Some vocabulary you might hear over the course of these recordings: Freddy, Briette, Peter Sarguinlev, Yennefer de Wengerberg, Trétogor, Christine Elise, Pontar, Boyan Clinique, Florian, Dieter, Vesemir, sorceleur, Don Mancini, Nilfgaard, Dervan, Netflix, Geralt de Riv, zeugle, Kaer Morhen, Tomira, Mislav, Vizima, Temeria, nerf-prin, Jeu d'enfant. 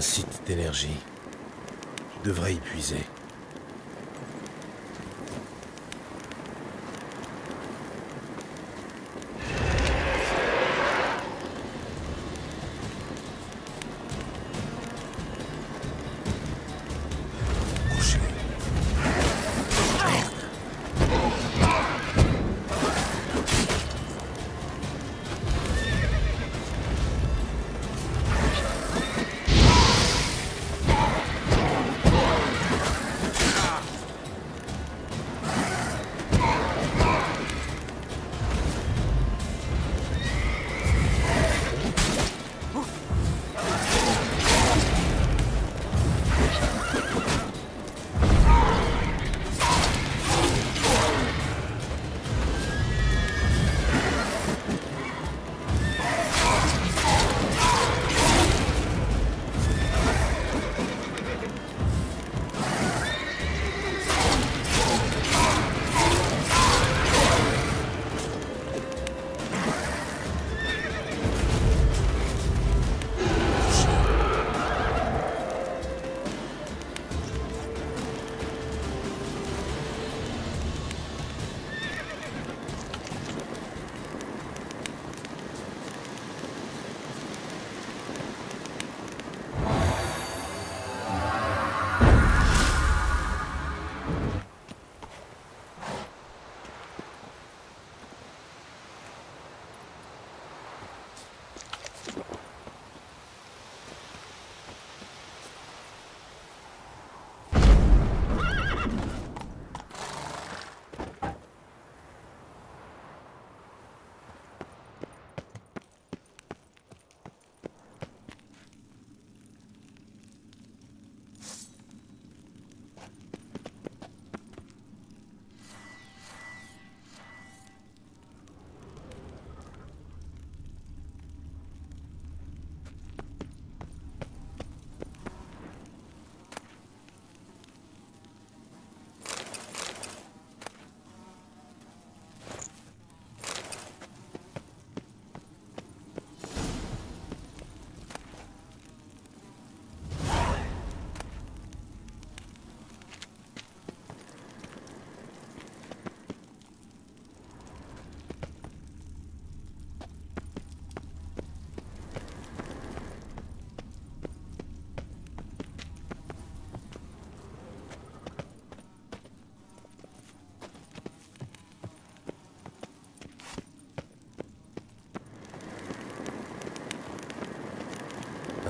Un site d'énergie. Je devrais y puiser.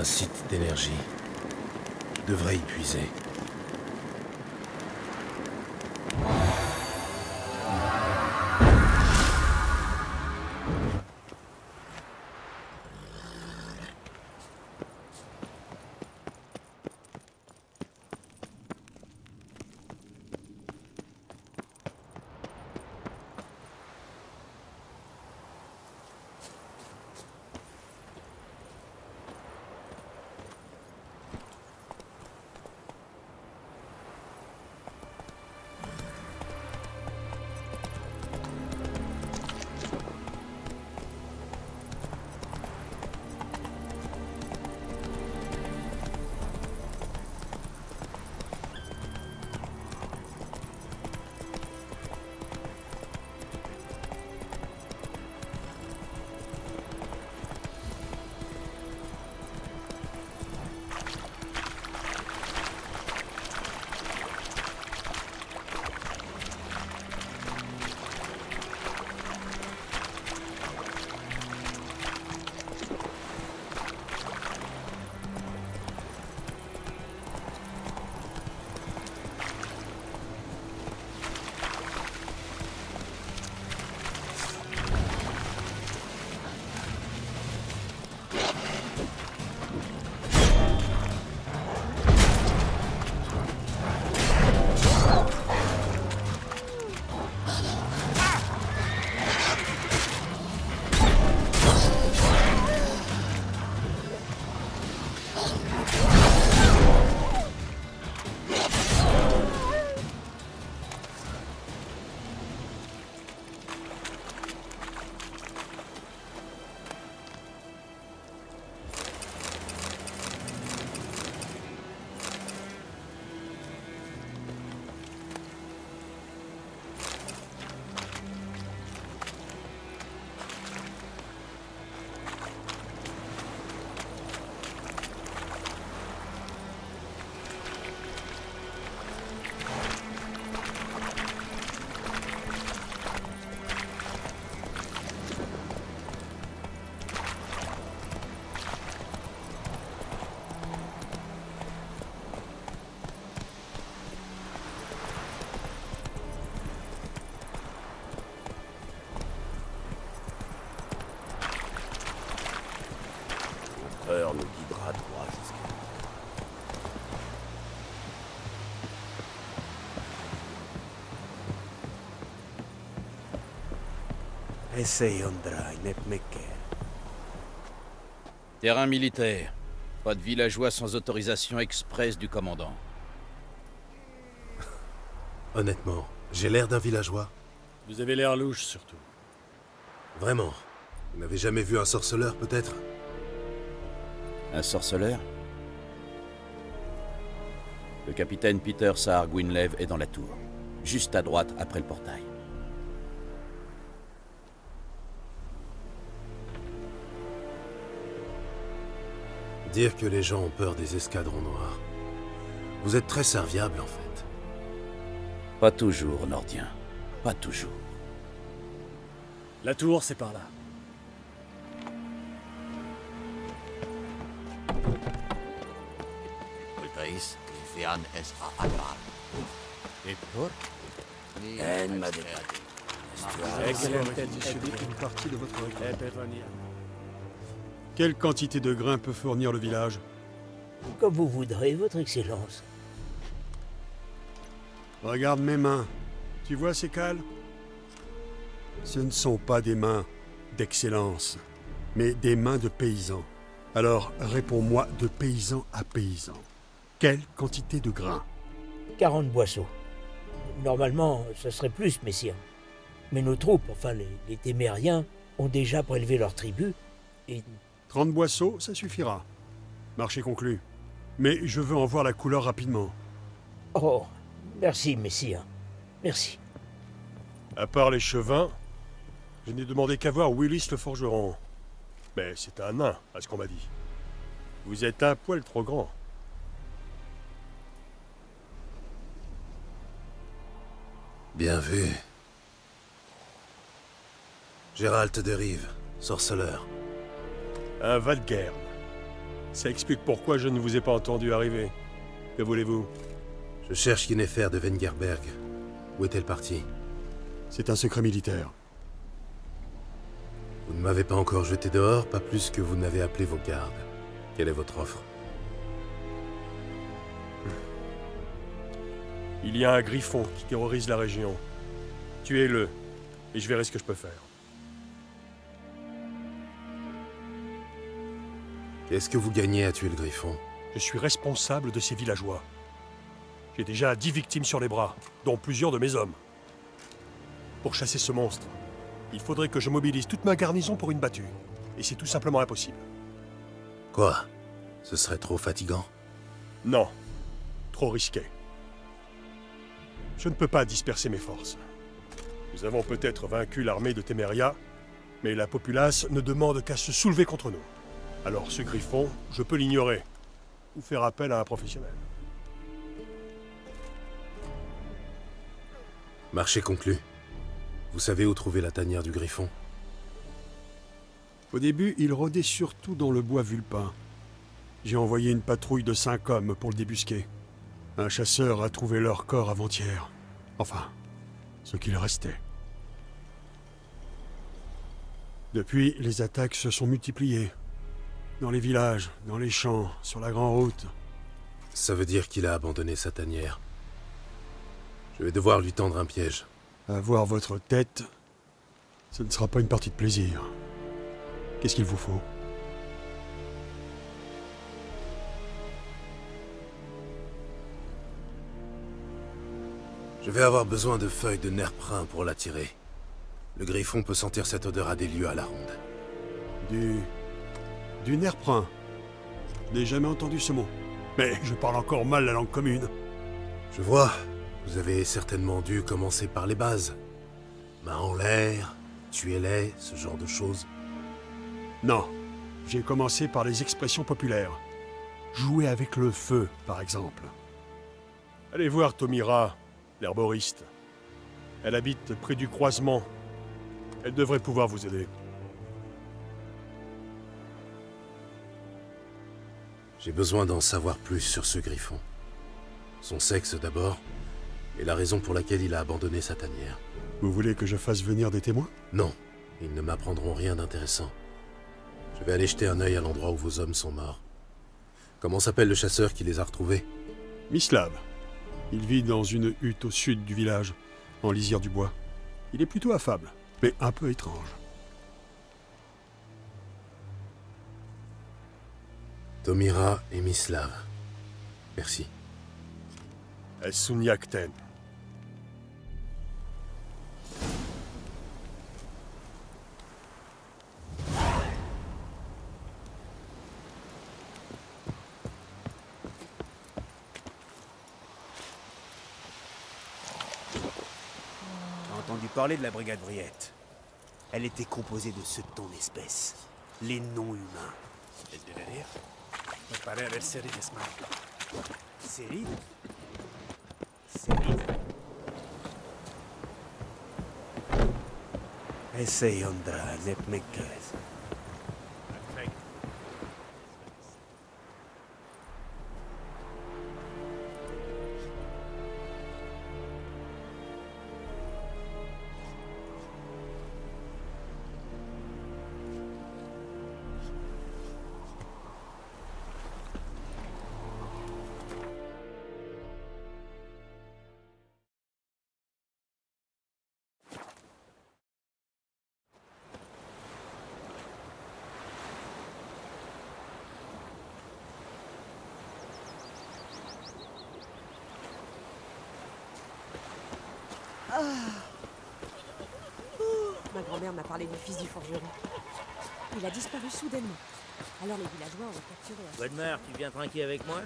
Un site d'énergie. Je devrais y puiser. sœur nous guidera droit jusqu'à nous. Terrain militaire. Pas de villageois sans autorisation express du commandant. Honnêtement, j'ai l'air d'un villageois. Vous avez l'air louche, surtout. Vraiment. Vous n'avez jamais vu un sorceleur, peut-être? Un sorceleur? Le capitaine Peter Sarguinlev est dans la tour, juste à droite après le portail. Dire que les gens ont peur des escadrons noirs. Vous êtes très serviable, en fait. Pas toujours, Nordien. Pas toujours. La tour, c'est par là. Quelle quantité de grains peut fournir le village? Comme vous voudrez, votre excellence. Regarde mes mains. Tu vois ces cales? Ce ne sont pas des mains d'excellence, mais des mains de paysans. Alors, réponds-moi de paysan à paysan. Quelle quantité de grains? 40 boisseaux. Normalement, ce serait plus, messire. Mais nos troupes, enfin les Témériens, ont déjà prélevé leur tribut et... 30 boisseaux, ça suffira. Marché conclu. Mais je veux en voir la couleur rapidement. Oh, merci, messire. Merci. À part les chevins, je n'ai demandé qu'à voir Willis le forgeron. Mais c'est un nain, à ce qu'on m'a dit. Vous êtes un poil trop grand. Bien vu. Geralt de Riv, sorceleur. Un Valguerne. Ça explique pourquoi je ne vous ai pas entendu arriver. Que voulez-vous? Je cherche Yennefer de Wengerberg. Où est-elle partie? C'est un secret militaire. Vous ne m'avez pas encore jeté dehors, pas plus que vous n'avez appelé vos gardes. Quelle est votre offre? Il y a un griffon qui terrorise la région. Tuez-le, et je verrai ce que je peux faire. Qu'est-ce que vous gagnez à tuer le griffon? Je suis responsable de ces villageois. J'ai déjà 10 victimes sur les bras, dont plusieurs de mes hommes. Pour chasser ce monstre, il faudrait que je mobilise toute ma garnison pour une battue. Et c'est tout simplement impossible. Quoi? Ce serait trop fatigant? Non. Trop risqué. Je ne peux pas disperser mes forces. Nous avons peut-être vaincu l'armée de Temeria, mais la populace ne demande qu'à se soulever contre nous. Alors ce griffon, je peux l'ignorer, ou faire appel à un professionnel. Marché conclu. Vous savez où trouver la tanière du griffon? Au début, il rôdait surtout dans le bois vulpin. J'ai envoyé une patrouille de 5 hommes pour le débusquer. Un chasseur a trouvé leur corps avant-hier. Enfin, ce qu'il restait. Depuis, les attaques se sont multipliées. Dans les villages, dans les champs, sur la grande route. Ça veut dire qu'il a abandonné sa tanière. Je vais devoir lui tendre un piège. Avoir votre tête, ce ne sera pas une partie de plaisir. Qu'est-ce qu'il vous faut? Je vais avoir besoin de feuilles de nerf-prin pour l'attirer. Le griffon peut sentir cette odeur à des lieues à la ronde. Du nerf-prin. Je n'ai jamais entendu ce mot. Mais je parle encore mal la langue commune. Je vois. Vous avez certainement dû commencer par les bases. Mains en l'air, tuez-les, ce genre de choses. Non, j'ai commencé par les expressions populaires. Jouer avec le feu, par exemple. Allez voir Tomira, l'herboriste. Elle habite près du croisement. Elle devrait pouvoir vous aider. J'ai besoin d'en savoir plus sur ce griffon. Son sexe d'abord. Et la raison pour laquelle il a abandonné sa tanière. Vous voulez que je fasse venir des témoins? Non, ils ne m'apprendront rien d'intéressant. Je vais aller jeter un œil à l'endroit où vos hommes sont morts. Comment s'appelle le chasseur qui les a retrouvés? Mislav. Il vit dans une hutte au sud du village, en lisière du bois. Il est plutôt affable, mais un peu étrange. Tomira et Mislav. Merci. Esuniakten. Parler de la brigade Briette. Elle était composée de ceux de ton espèce, les non-humains. Seride. Essaye Andra, Nepmekez. Ma grand-mère m'a parlé du fils du forgeron. Il a disparu soudainement. Alors les villageois ont capturé... Bonne mère, tu viens trinquer avec moi?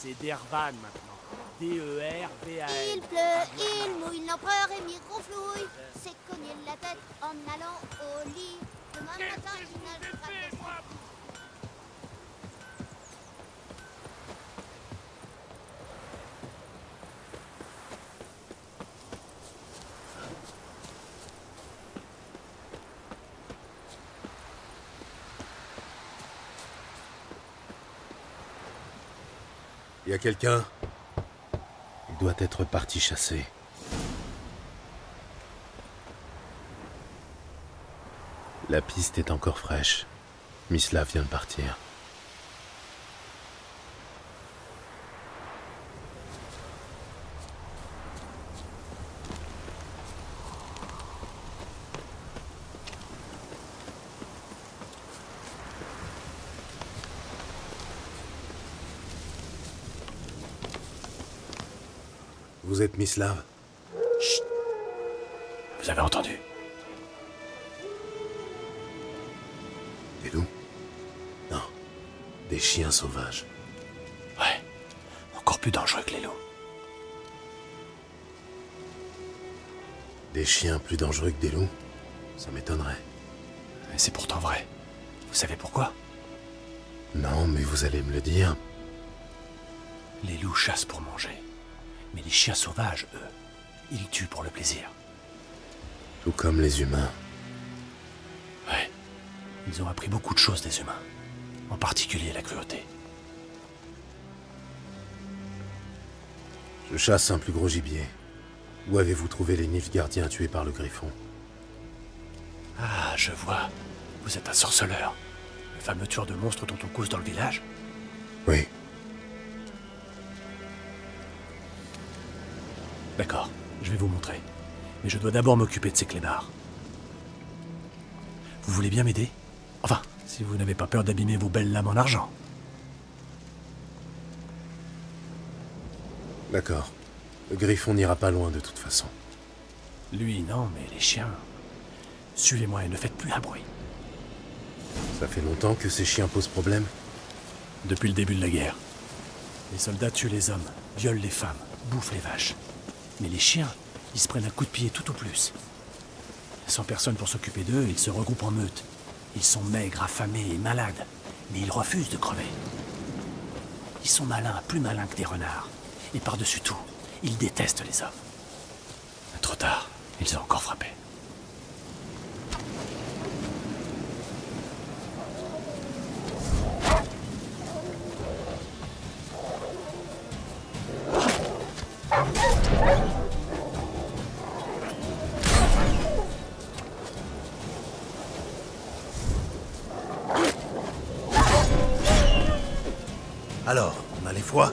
C'est Dervan maintenant. D-E-R-V-A-N. Il pleut, il mouille, l'empereur est mis ronflouille. C'est cogner la tête en allant au lit. Demain matin, je nage pas. Il y a quelqu'un? Il doit être parti chasser. La piste est encore fraîche. Mislav vient de partir. Vous êtes Mislav? Chut! Vous avez entendu? Des loups? Non. Des chiens sauvages. Ouais. Encore plus dangereux que les loups. Des chiens plus dangereux que des loups? Ça m'étonnerait. C'est pourtant vrai. Vous savez pourquoi? Non, mais vous allez me le dire. Les loups chassent pour manger. Mais les chiens sauvages, eux, ils tuent pour le plaisir. Tout comme les humains. Ouais. Ils ont appris beaucoup de choses des humains. En particulier la cruauté. Je chasse un plus gros gibier. Où avez-vous trouvé les Nilfgaardiens tués par le griffon? Ah, je vois. Vous êtes un sorceleur. Le fameux tueur de monstres dont on cause dans le village? Oui. D'accord, je vais vous montrer. Mais je dois d'abord m'occuper de ces clébards. Vous voulez bien m'aider? Enfin, si vous n'avez pas peur d'abîmer vos belles lames en argent. D'accord. Le griffon n'ira pas loin de toute façon. Lui, non, mais les chiens... Suivez-moi et ne faites plus un bruit. Ça fait longtemps que ces chiens posent problème? Depuis le début de la guerre. Les soldats tuent les hommes, violent les femmes, bouffent les vaches. Mais les chiens, ils se prennent un coup de pied tout au plus. Sans personne pour s'occuper d'eux, ils se regroupent en meute. Ils sont maigres, affamés et malades, mais ils refusent de crever. Ils sont malins, plus malins que des renards. Et par-dessus tout, ils détestent les hommes. Trop tard, ils ont encore frappé. Alors, on a les foies ?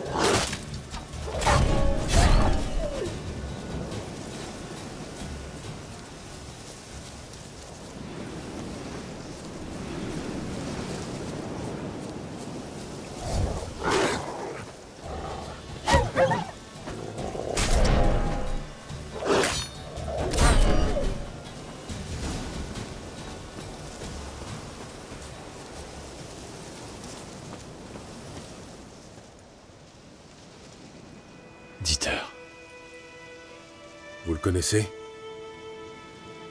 Connaissez ?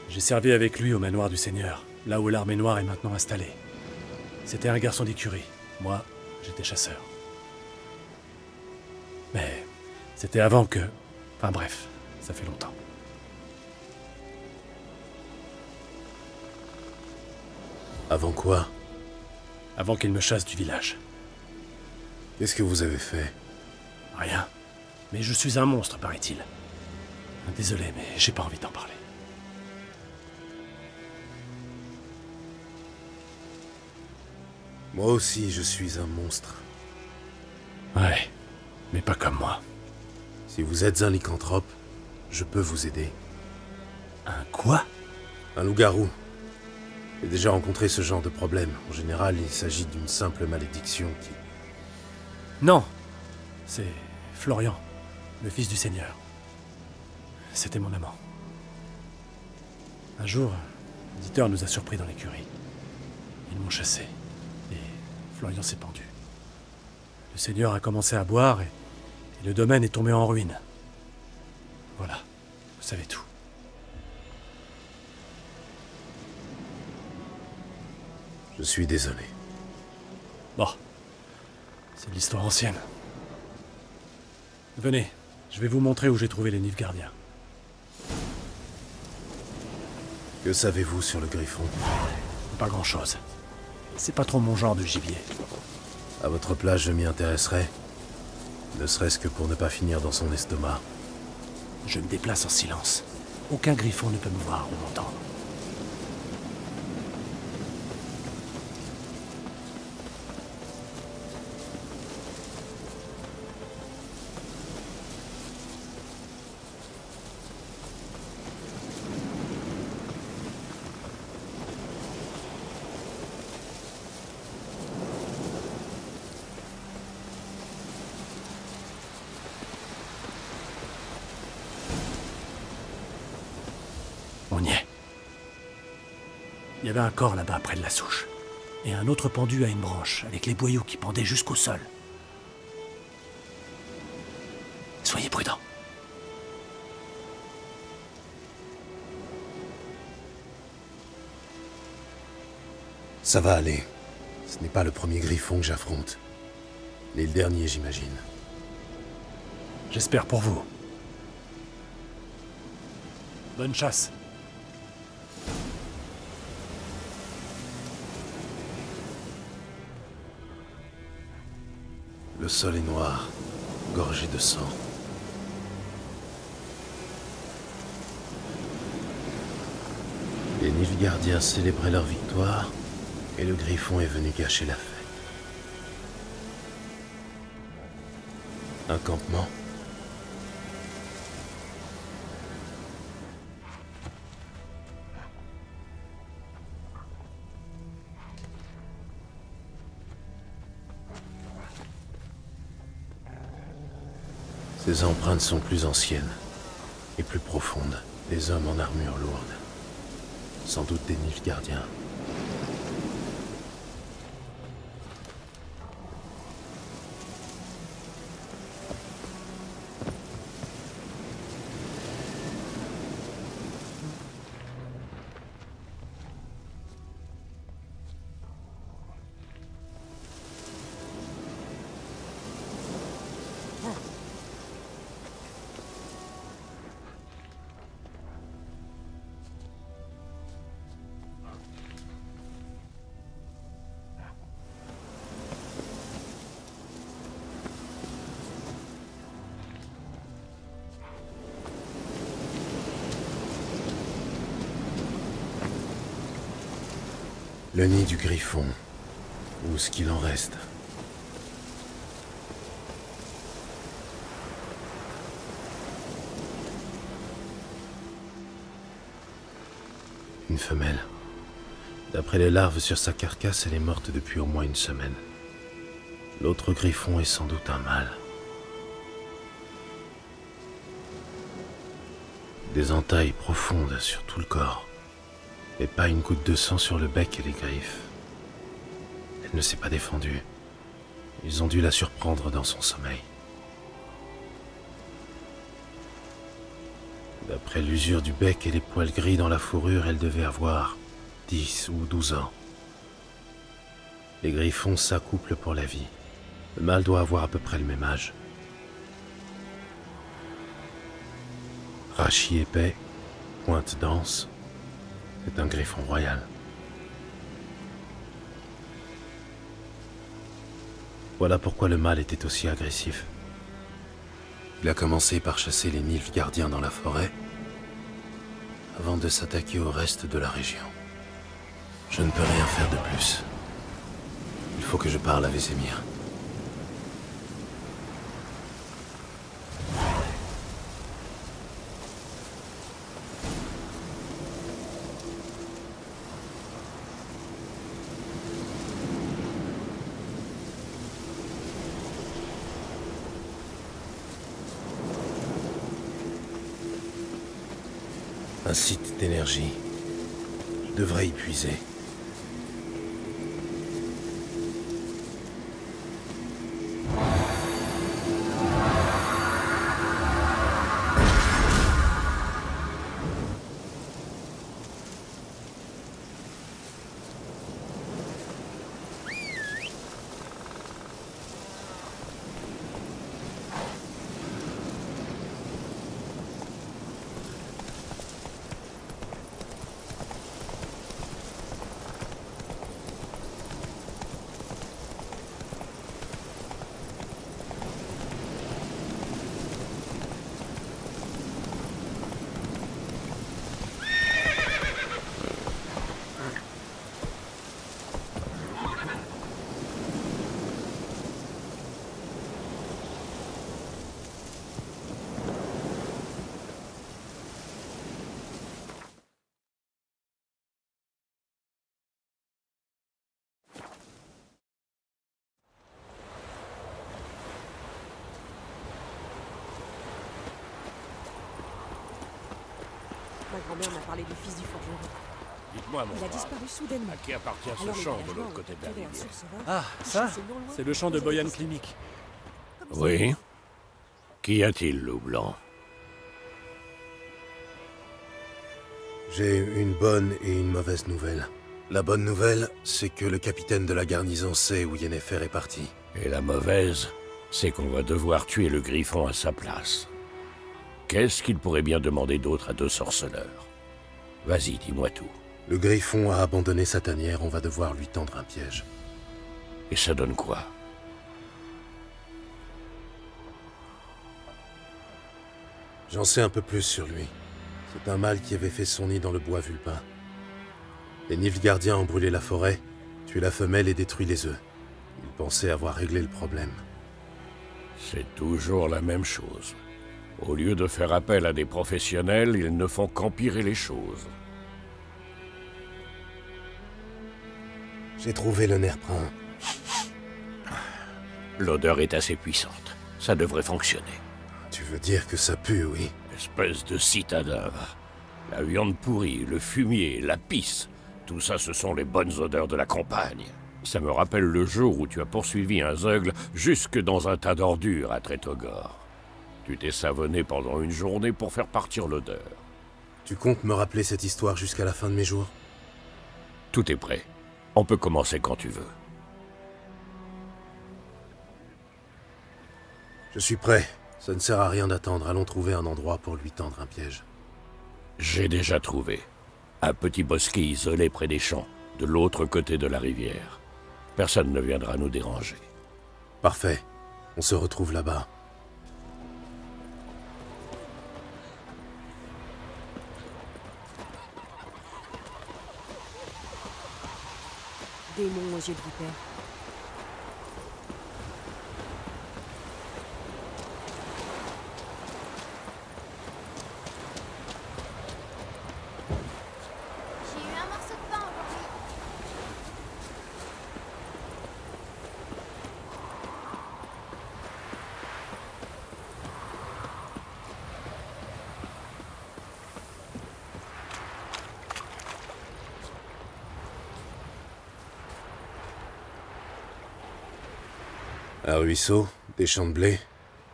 J'ai servi avec lui au manoir du Seigneur, là où l'armée noire est maintenant installée. C'était un garçon d'écurie. Moi, j'étais chasseur. Mais c'était avant que... Enfin bref, ça fait longtemps. Avant quoi ? Avant qu'il me chasse du village. Qu'est-ce que vous avez fait ? Rien. Mais je suis un monstre, paraît-il. Désolé, mais j'ai pas envie d'en parler. Moi aussi, je suis un monstre. Ouais, mais pas comme moi. Si vous êtes un lycanthrope, je peux vous aider. Un quoi? Un loup-garou. J'ai déjà rencontré ce genre de problème. En général, il s'agit d'une simple malédiction qui... Non, c'est Florian, le fils du Seigneur. C'était mon amant. Un jour, Dieter nous a surpris dans l'écurie. Ils m'ont chassé, et Florian s'est pendu. Le Seigneur a commencé à boire, et le domaine est tombé en ruine. Voilà, vous savez tout. Je suis désolé. Bon, c'est de l'histoire ancienne. Venez, je vais vous montrer où j'ai trouvé les Nilfgaardiens. Que savez-vous sur le griffon? Pas grand-chose. C'est pas trop mon genre de gibier. À votre place, je m'y intéresserais. Ne serait-ce que pour ne pas finir dans son estomac. Je me déplace en silence. Aucun griffon ne peut me voir ou m'entendre. Il y avait un corps là-bas, près de la souche. Et un autre pendu à une branche, avec les boyaux qui pendaient jusqu'au sol. Soyez prudents. Ça va aller. Ce n'est pas le premier griffon que j'affronte. Mais le dernier, j'imagine. J'espère pour vous. Bonne chasse. Le sol est noir, gorgé de sang. Les Nilfgaardiens célébraient leur victoire, et le griffon est venu gâcher la fête. Un campement. Ces empreintes sont plus anciennes et plus profondes. Des hommes en armure lourde. Sans doute des Nilfgaardiens. Le nid du griffon, ou ce qu'il en reste. une femelle. D'après les larves sur sa carcasse, elle est morte depuis au moins une semaine. L'autre griffon est sans doute un mâle. Des entailles profondes sur tout le corps, et pas une goutte de sang sur le bec et les griffes. Elle ne s'est pas défendue. Ils ont dû la surprendre dans son sommeil. D'après l'usure du bec et les poils gris dans la fourrure, elle devait avoir 10 ou 12 ans. Les griffons s'accouplent pour la vie. Le mâle doit avoir à peu près le même âge. Rachis épais, pointe dense, c'est un griffon royal. Voilà pourquoi le mâle était aussi agressif. Il a commencé par chasser les Nilfgaardiens dans la forêt, avant de s'attaquer au reste de la région. Je ne peux rien faire de plus. Il faut que je parle à Vesemir. Un site d'énergie. Je devrais y puiser. On a parlé du fils du forgeron. Dites-moi, mon frère. Il a disparu soudainement. À qui appartient ce champ de l'autre côté de la rivière? Ah, ça, c'est le champ de Boyan Clinique. Oui. Qu'y a-t-il, loup blanc? J'ai une bonne et une mauvaise nouvelle. La bonne nouvelle, c'est que le capitaine de la garnison sait où Yennefer est parti. Et la mauvaise, c'est qu'on va devoir tuer le griffon à sa place. Qu'est-ce qu'il pourrait bien demander d'autre à deux sorceleurs? Vas-y, dis-moi tout. Le griffon a abandonné sa tanière, on va devoir lui tendre un piège. Et ça donne quoi? J'en sais un peu plus sur lui. C'est un mâle qui avait fait son nid dans le bois vulpin. Les Nilfgaardiens ont brûlé la forêt, tué la femelle et détruit les œufs. Ils pensaient avoir réglé le problème. C'est toujours la même chose. Au lieu de faire appel à des professionnels, ils ne font qu'empirer les choses. J'ai trouvé le nerf brun. L'odeur est assez puissante. Ça devrait fonctionner. Tu veux dire que ça pue, oui? Espèce de citadin. La viande pourrie, le fumier, la pisse. Tout ça, ce sont les bonnes odeurs de la campagne. Ça me rappelle le jour où tu as poursuivi un zeugle jusque dans un tas d'ordures à Trétogor. Tu t'es savonné pendant une journée pour faire partir l'odeur. Tu comptes me rappeler cette histoire jusqu'à la fin de mes jours? Tout est prêt. On peut commencer quand tu veux. Je suis prêt. Ça ne sert à rien d'attendre. Allons trouver un endroit pour lui tendre un piège. J'ai déjà trouvé. Un petit bosquet isolé près des champs, de l'autre côté de la rivière. Personne ne viendra nous déranger. Parfait. On se retrouve là-bas. Démon aux yeux de vipère. Un ruisseau, des champs de blé.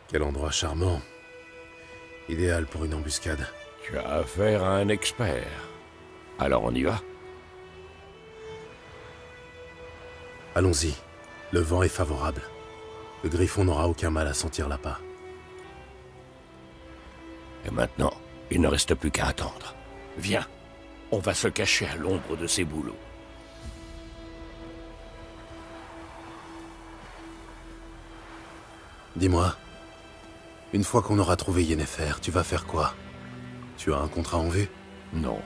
Quel endroit charmant. Idéal pour une embuscade. Tu as affaire à un expert. Alors on y va? Allons-y. Le vent est favorable. Le griffon n'aura aucun mal à sentir l'appât. Et maintenant, il ne reste plus qu'à attendre. Viens, on va se cacher à l'ombre de ces bouleaux. Dis-moi, une fois qu'on aura trouvé Yennefer, tu vas faire quoi? Tu as un contrat en vue? Non.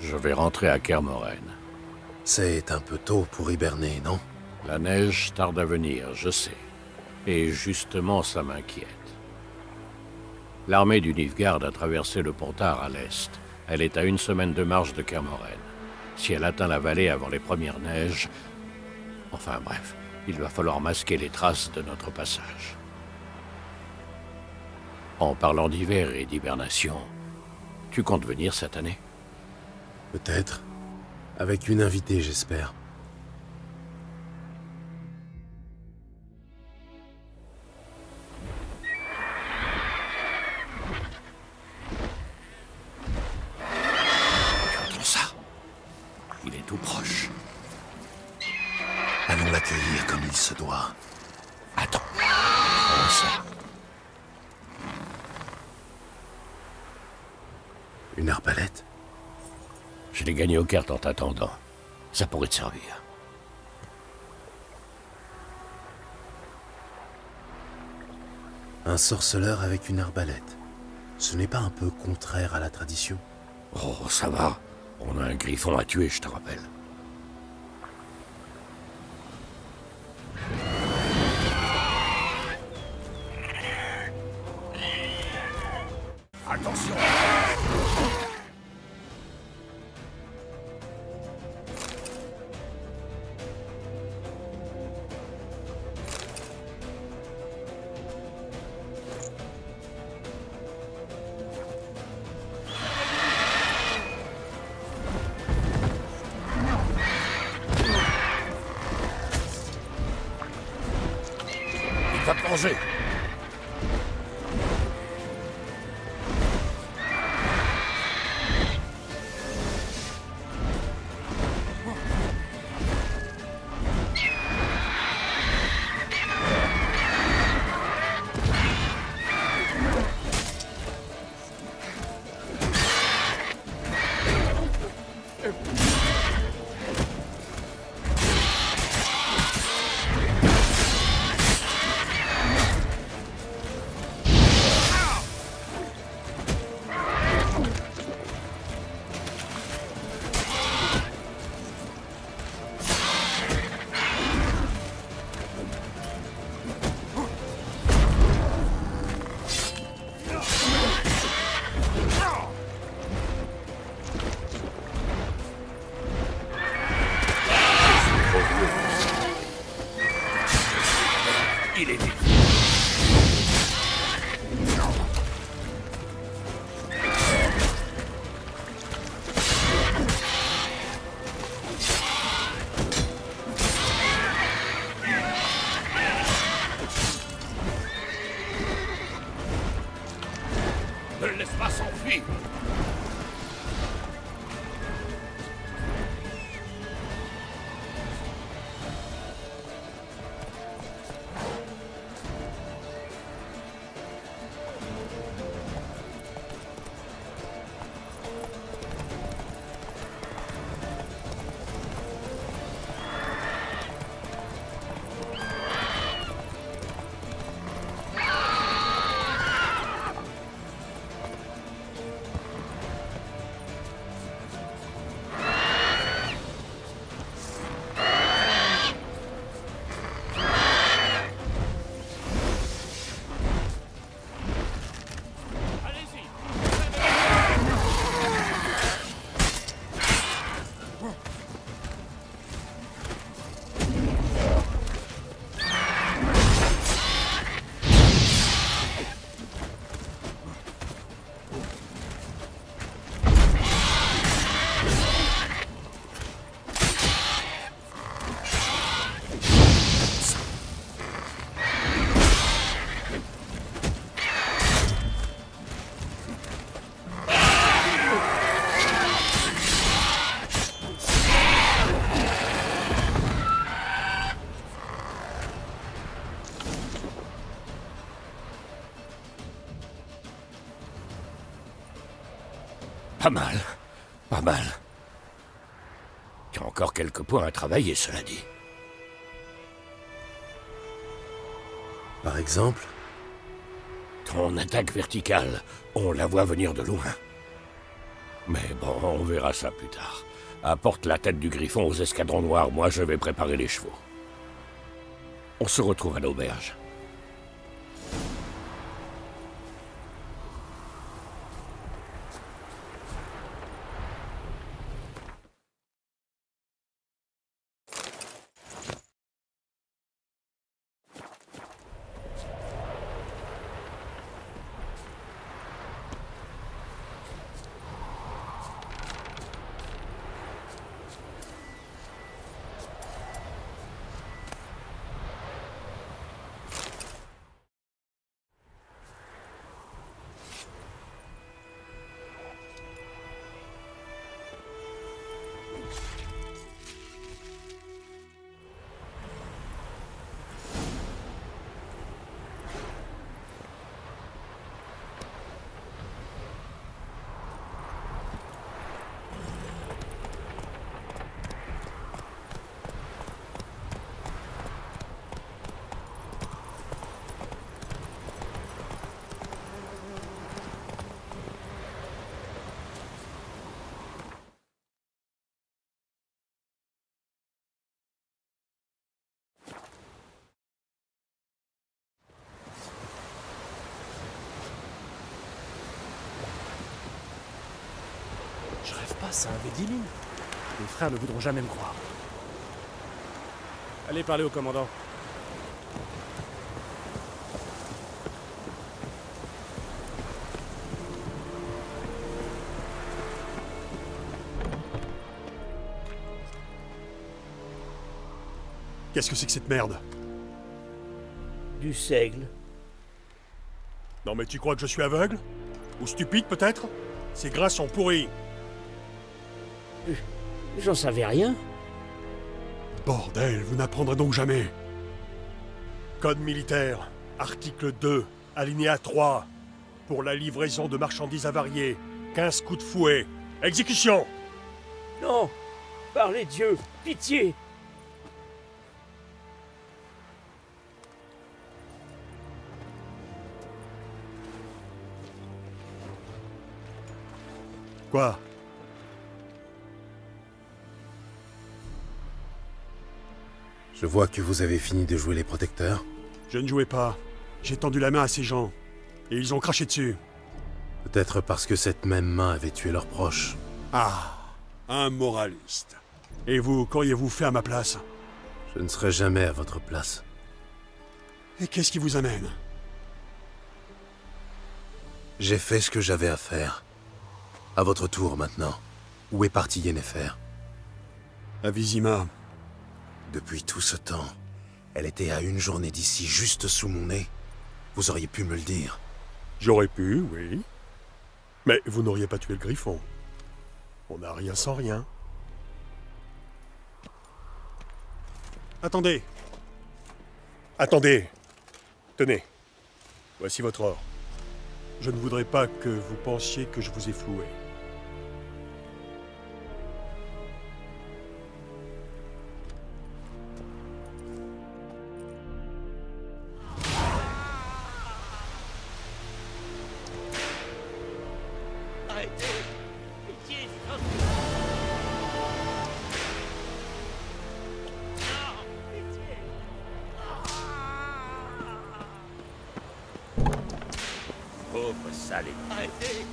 Je vais rentrer à Kaer Morhen. C'est un peu tôt pour hiberner, non? La neige tarde à venir, je sais. Et justement, ça m'inquiète. L'armée du Nilfgaard a traversé le Pontar à l'est. Elle est à une semaine de marche de Kaer Morhen. Si elle atteint la vallée avant les premières neiges... Enfin bref, il va falloir masquer les traces de notre passage. En parlant d'hiver et d'hibernation, tu comptes venir cette année? Peut-être. Avec une invitée, j'espère. Gagner aux cartes en t'attendant. Ça pourrait te servir. Un sorceleur avec une arbalète. Ce n'est pas un peu contraire à la tradition? Oh, ça va. On a un griffon à tuer, je te rappelle. Attention! Pas mal. Pas mal. Tu as encore quelques points à travailler, cela dit. Par exemple? Ton attaque verticale, on la voit venir de loin. Mais bon, on verra ça plus tard. Apporte la tête du griffon aux escadrons noirs, moi je vais préparer les chevaux. On se retrouve à l'auberge. C'est un Védiline. Les frères ne voudront jamais me croire. Allez parler au commandant. Qu'est-ce que c'est que cette merde? Du zeugle. Non mais tu crois que je suis aveugle? Ou stupide peut-être? Ces grains sont pourris. J'en savais rien. Bordel, vous n'apprendrez donc jamais. Code militaire, article 2, alinéa 3. Pour la livraison de marchandises avariées, 15 coups de fouet. Exécution! Non! Par les dieux, pitié! Quoi? Je vois que vous avez fini de jouer les protecteurs. Je ne jouais pas. J'ai tendu la main à ces gens. Et ils ont craché dessus. Peut-être parce que cette même main avait tué leurs proches. Ah, un moraliste. Et vous, qu'auriez-vous fait à ma place? Je ne serai jamais à votre place. Et qu'est-ce qui vous amène? J'ai fait ce que j'avais à faire. À votre tour maintenant. Où est parti Yennefer? À Vizima. Depuis tout ce temps, elle était à une journée d'ici, juste sous mon nez. Vous auriez pu me le dire. J'aurais pu, oui. Mais vous n'auriez pas tué le griffon. On n'a rien sans rien. Attendez. Attendez. Tenez. Voici votre or. Je ne voudrais pas que vous pensiez que je vous ai floué. Pauvre salé. Arrêtez!